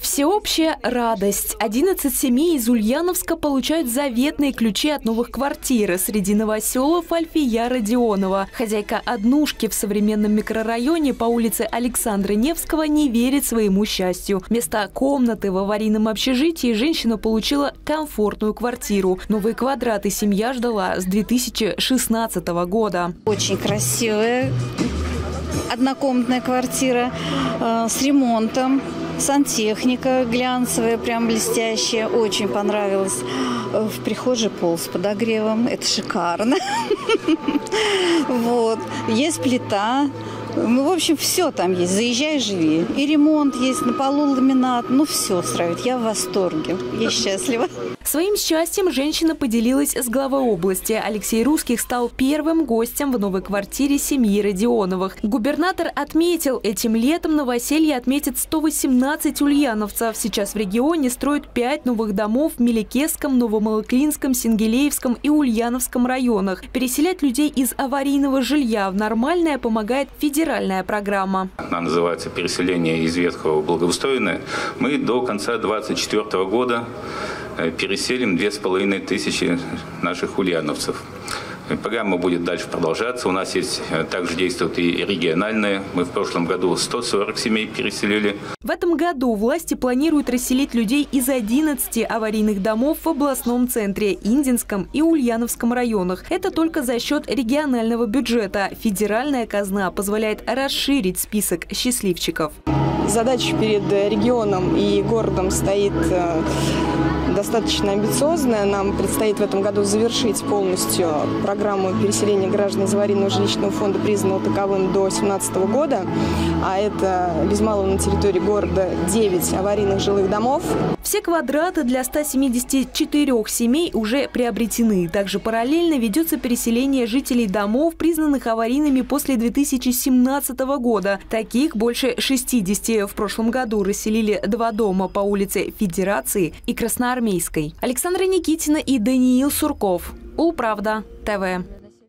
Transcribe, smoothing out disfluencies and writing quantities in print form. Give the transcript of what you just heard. Всеобщая радость. 11 семей из Ульяновска получают заветные ключи от новых квартир. Среди новоселов Альфия Родионова. Хозяйка однушки в современном микрорайоне по улице Александра Невского не верит своему счастью. Вместо комнаты в аварийном общежитии женщина получила комфортную квартиру. Новые квадраты семья ждала с 2016 года. Очень красивая однокомнатная квартира с ремонтом. Сантехника глянцевая, прям блестящая. Очень понравилась. В прихожей пол с подогревом. Это шикарно. Вот. Есть плита. Ну, в общем, все там есть. Заезжай, живи. И ремонт есть, на полу ламинат. Ну, все устраивает. Я в восторге. Я счастлива. Своим счастьем женщина поделилась с главой области. Алексей Русских стал первым гостем в новой квартире семьи Родионовых. Губернатор отметил, этим летом новоселье отметит 118 ульяновцев. Сейчас в регионе строят 5 новых домов в Меликесском, Новомалоклинском, Сингелеевском и Ульяновском районах. Переселять людей из аварийного жилья в нормальное помогает федеральная программа. Она называется «Переселение из ветхого в благоустроенное». Мы до конца 2024 года переселим 2500 наших ульяновцев. Программа будет дальше продолжаться. У нас есть, также действуют и региональные. Мы в прошлом году 140 семей переселили. В этом году власти планируют расселить людей из 11 аварийных домов в областном центре, Индинском и Ульяновском районах. Это только за счет регионального бюджета. Федеральная казна позволяет расширить список счастливчиков. Задача перед регионом и городом стоит достаточно амбициозная. Нам предстоит в этом году завершить полностью программу переселения граждан из аварийного жилищного фонда, признанного таковым до 2017 года. А это без малого на территории города 9 аварийных жилых домов. Все квадраты для 174 семей уже приобретены. Также параллельно ведется переселение жителей домов, признанных аварийными после 2017 года. Таких больше 60. В прошлом году расселили 2 дома по улице Федерации и Красноармейской. Александр Никитин и Даниил Сурков. УлПравда ТВ.